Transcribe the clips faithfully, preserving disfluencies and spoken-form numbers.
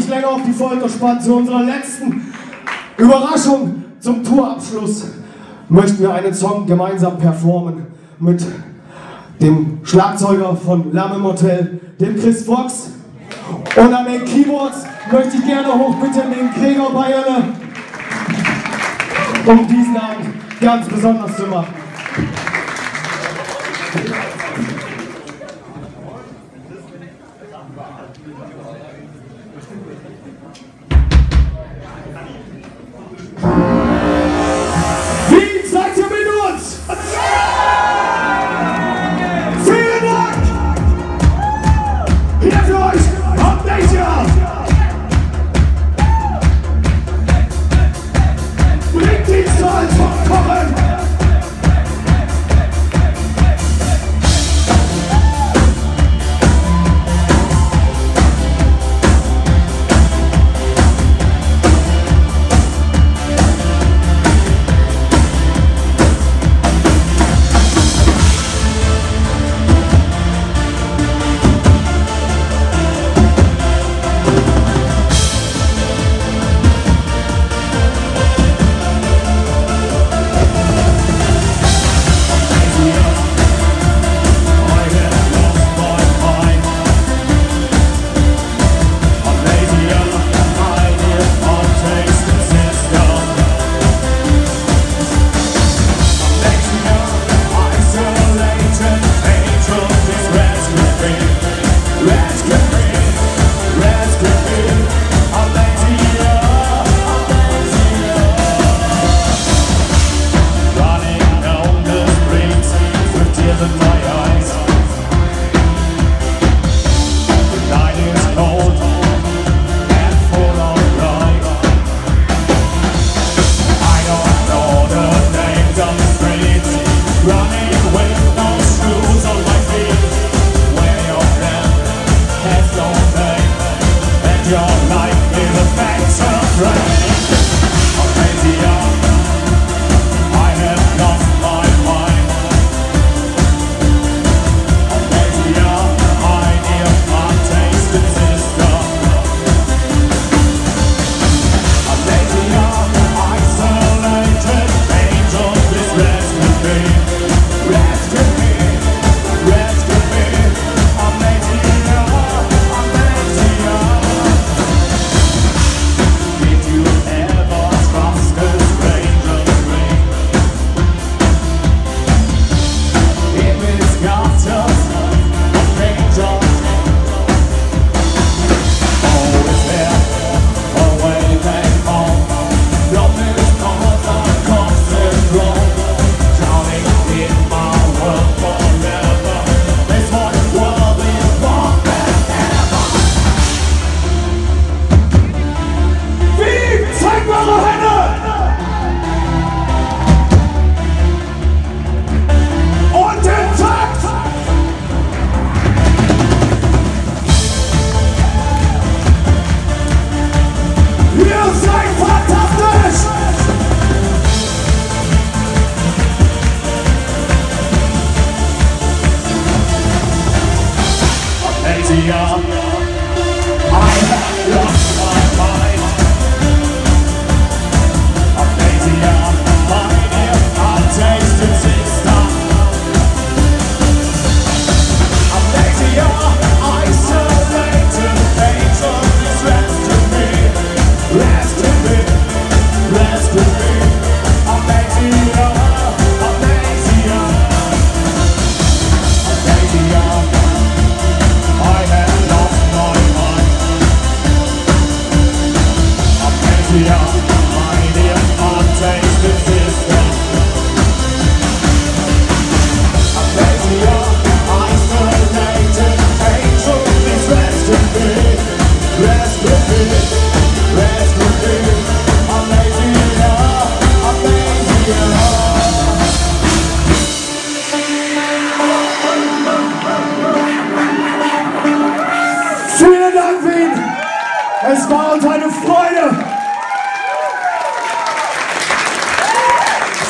nicht länger auf die Folter spannen. Zu unserer letzten Überraschung zum Tourabschluss möchten wir einen Song gemeinsam performen mit dem Schlagzeuger von L'Âme Immortelle, dem Chris Fox. Und an den Keyboards möchte ich gerne hoch bitten den Gregor Beyerle, um diesen Abend ganz besonders zu machen.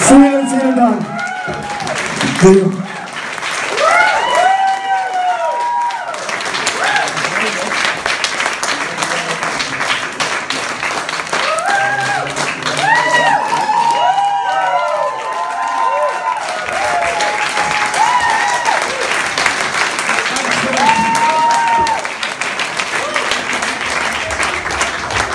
Vielen, vielen Dank.